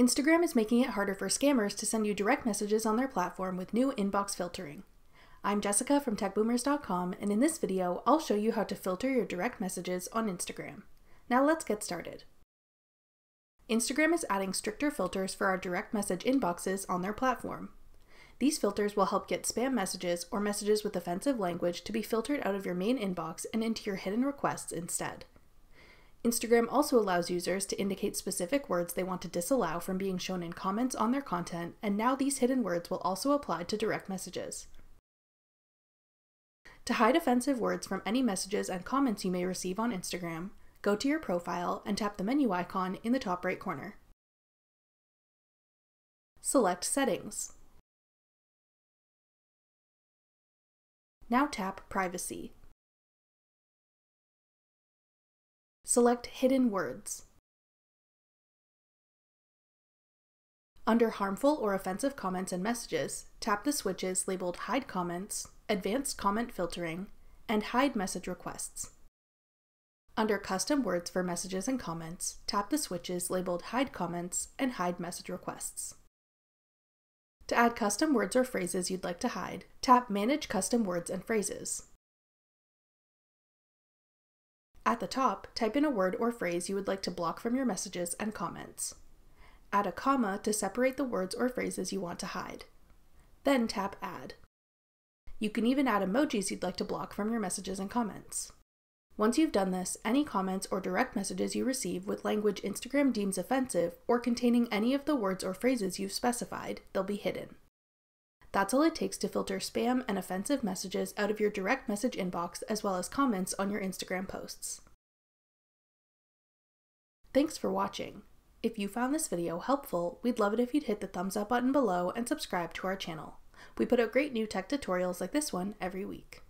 Instagram is making it harder for scammers to send you direct messages on their platform with new inbox filtering. I'm Jessica from techboomers.com, and in this video, I'll show you how to filter your direct messages on Instagram. Now let's get started. Instagram is adding stricter filters for our direct message inboxes on their platform. These filters will help get spam messages or messages with offensive language to be filtered out of your main inbox and into your hidden requests instead. Instagram also allows users to indicate specific words they want to disallow from being shown in comments on their content, and now these hidden words will also apply to direct messages. To hide offensive words from any messages and comments you may receive on Instagram, go to your profile and tap the menu icon in the top right corner. Select Settings. Now tap Privacy. Select Hidden Words. Under Harmful or Offensive Comments and Messages, tap the switches labeled Hide Comments, Advanced Comment Filtering, and Hide Message Requests. Under Custom Words for Messages and Comments, tap the switches labeled Hide Comments and Hide Message Requests. To add custom words or phrases you'd like to hide, tap Manage Custom Words and Phrases. At the top, type in a word or phrase you would like to block from your messages and comments. Add a comma to separate the words or phrases you want to hide. Then tap Add. You can even add emojis you'd like to block from your messages and comments. Once you've done this, any comments or direct messages you receive with language Instagram deems offensive or containing any of the words or phrases you've specified, they'll be hidden. That's all it takes to filter spam and offensive messages out of your direct message inbox as well as comments on your Instagram posts. Thanks for watching. If you found this video helpful, we'd love it if you'd hit the thumbs up button below and subscribe to our channel. We put out great new tech tutorials like this one every week.